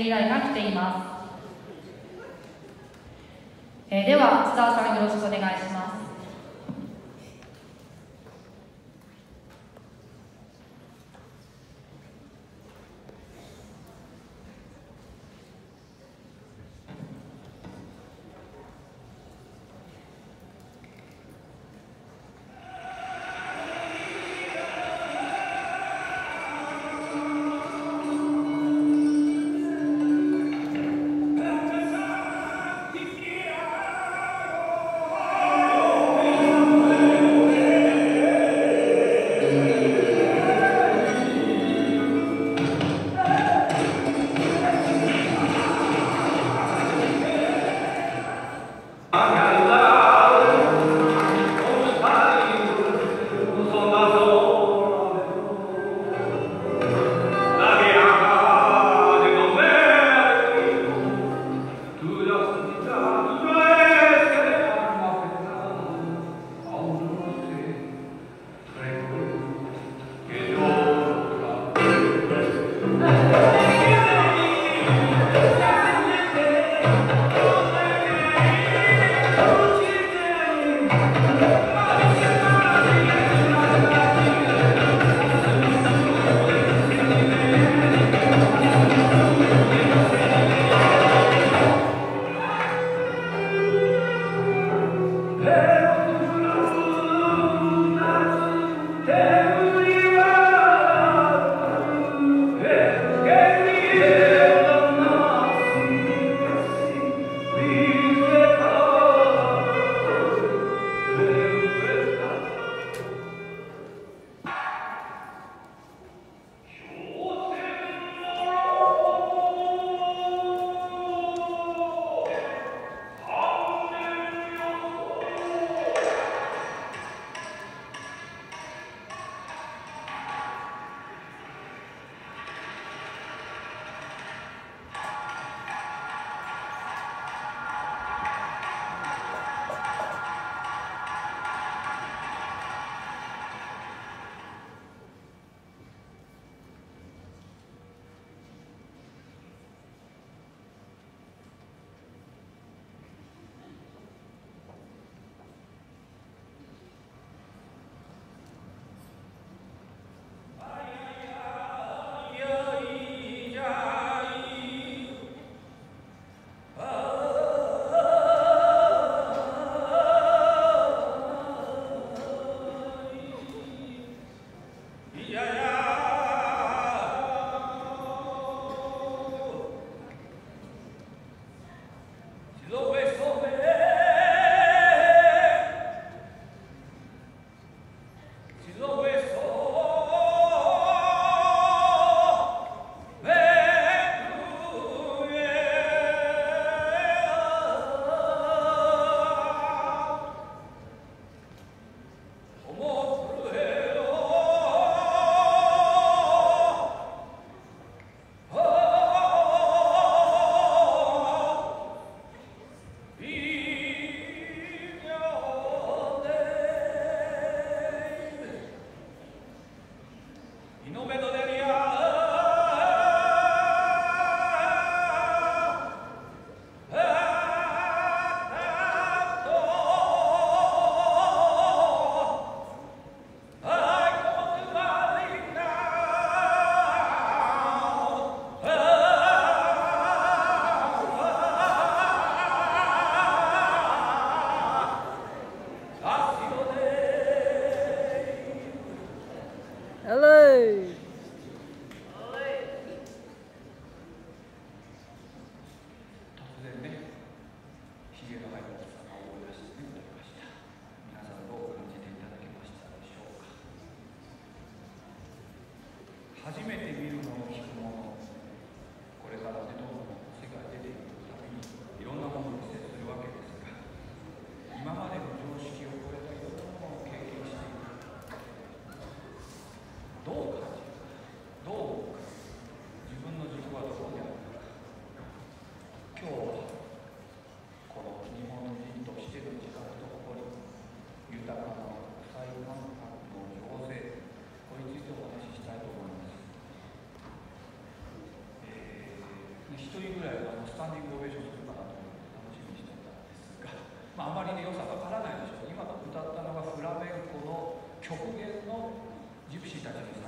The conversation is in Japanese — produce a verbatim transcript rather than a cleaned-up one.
依頼が来ています、えー、では津澤さんよろしくお願いします。ひとりぐらいあのスタンディングオベーションするかなと思って楽しみにしていたんですが、まあ、あまりね良さがわからないでしょう。今歌ったのがフラメンコの極限のジプシーたちの